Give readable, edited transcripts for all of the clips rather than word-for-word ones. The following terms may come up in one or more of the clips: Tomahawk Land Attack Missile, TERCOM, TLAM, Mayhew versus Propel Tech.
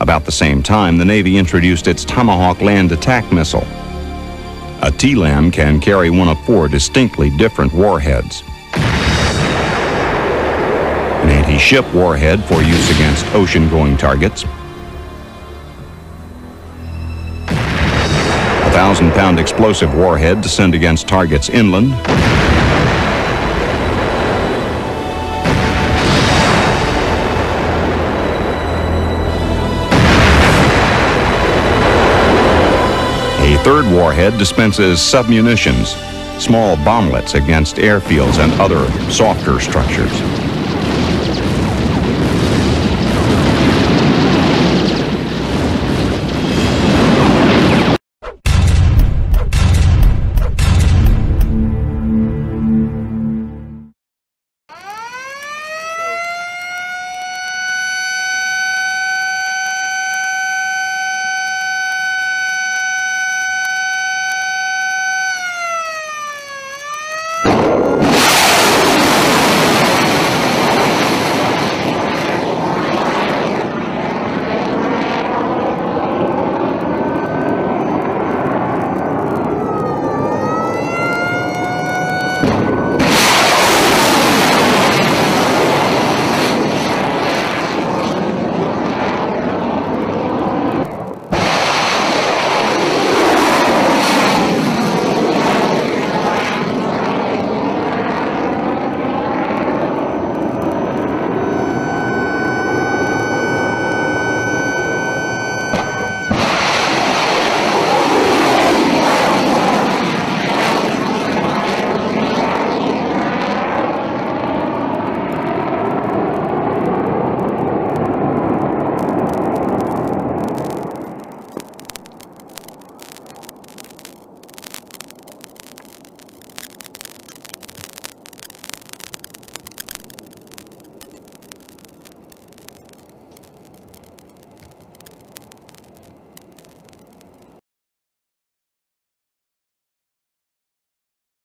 About the same time, the Navy introduced its Tomahawk Land Attack Missile. A TLAM can carry one of four distinctly different warheads. An anti-ship warhead for use against ocean-going targets. A 1,000-pound explosive warhead to send against targets inland. A third warhead dispenses submunitions, small bomblets against airfields and other softer structures.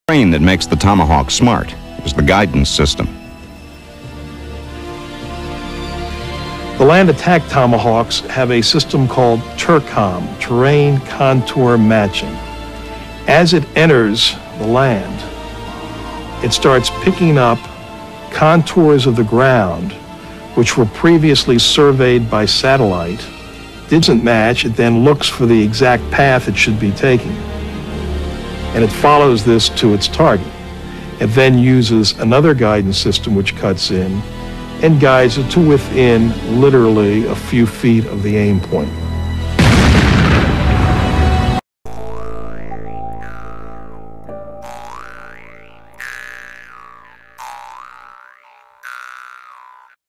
The brain that makes the Tomahawk smart is the guidance system. The land attack Tomahawks have a system called TERCOM, Terrain Contour Matching. As it enters the land, it starts picking up contours of the ground which were previously surveyed by satellite. Doesn't match, it then looks for the exact path it should be taking, and it follows this to its target. It then uses another guidance system which cuts in and guides it to within literally a few feet of the aim point.